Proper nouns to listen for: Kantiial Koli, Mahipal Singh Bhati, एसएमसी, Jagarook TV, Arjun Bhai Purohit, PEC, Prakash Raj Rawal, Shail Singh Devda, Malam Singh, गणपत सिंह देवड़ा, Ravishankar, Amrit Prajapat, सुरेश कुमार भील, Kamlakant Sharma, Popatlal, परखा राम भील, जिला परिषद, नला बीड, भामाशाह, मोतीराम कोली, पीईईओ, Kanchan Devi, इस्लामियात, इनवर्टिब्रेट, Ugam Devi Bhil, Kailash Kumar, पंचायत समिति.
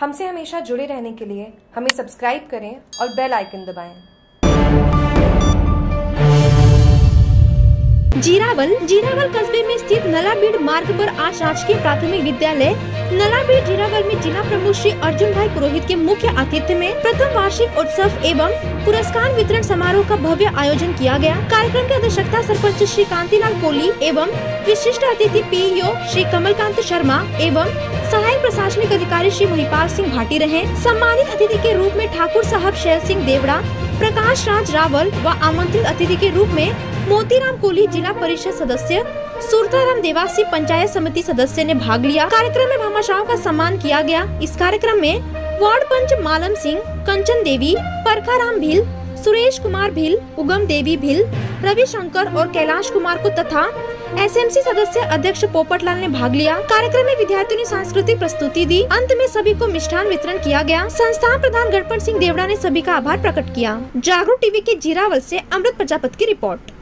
हमसे हमेशा जुड़े रहने के लिए हमें सब्सक्राइब करें और बेल आइकन दबाएं। जीरावल कस्बे में स्थित नला बीड मार्ग पर आज राजकीय प्राथमिक विद्यालय नला बीड जीरावल में जिला प्रमुख श्री अर्जुन भाई पुरोहित के मुख्य आतिथ्य में प्रथम वार्षिक उत्सव एवं पुरस्कार वितरण समारोह का भव्य आयोजन किया गया। कार्यक्रम की अध्यक्षता सरपंच श्री कांतिलाल कोली एवं विशिष्ट अतिथि पीईईओ श्री कमलकांत शर्मा एवं सहायक प्रशासनिक अधिकारी श्री महिपाल सिंह भाटी रहे। सम्मानित अतिथि के रूप में ठाकुर साहब शैल सिंह देवड़ा, प्रकाश राज रावल व आमंत्रित अतिथि के रूप में मोतीराम कोली जिला परिषद सदस्य, सुरता देवासी पंचायत समिति सदस्य ने भाग लिया। कार्यक्रम में भामाशाहों का सम्मान किया गया। इस कार्यक्रम में वार्ड पंच मालम सिंह, कंचन देवी, परखा राम भील, सुरेश कुमार भील, उगम देवी भील, रविशंकर और कैलाश कुमार को तथा एसएमसी सदस्य अध्यक्ष पोपटलाल ने भाग लिया। कार्यक्रम में विद्यार्थियों ने सांस्कृतिक प्रस्तुति दी। अंत में सभी को मिष्ठान वितरण किया गया। संस्थान प्रधान गणपत सिंह देवड़ा ने सभी का आभार प्रकट किया। जागरूक टीवी के जीरावल से अमृत प्रजापत की रिपोर्ट।